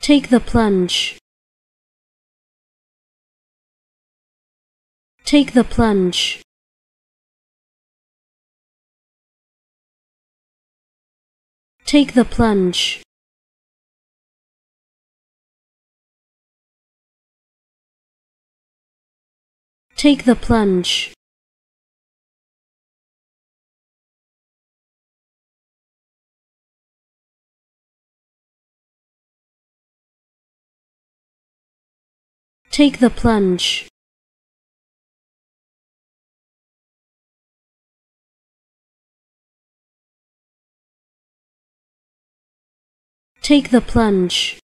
Take the plunge. Take the plunge. Take the plunge. Take the plunge. Take the plunge. Take the plunge.